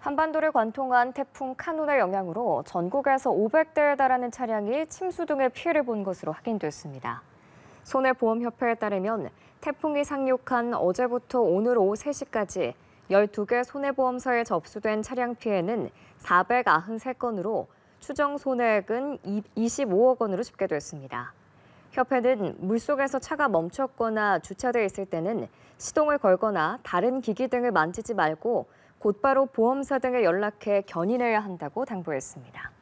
한반도를 관통한 태풍 카눈의 영향으로 전국에서 500대에 달하는 차량이 침수 등의 피해를 본 것으로 확인됐습니다. 손해보험협회에 따르면 태풍이 상륙한 어제부터 오늘 오후 3시까지 12개 손해보험사에 접수된 차량 피해는 493건으로 추정 손해액은 25억 원으로 집계됐습니다. 협회는 물속에서 차가 멈췄거나 주차돼 있을 때는 시동을 걸거나 다른 기기 등을 만지지 말고 곧바로 보험사 등에 연락해 견인해야 한다고 당부했습니다.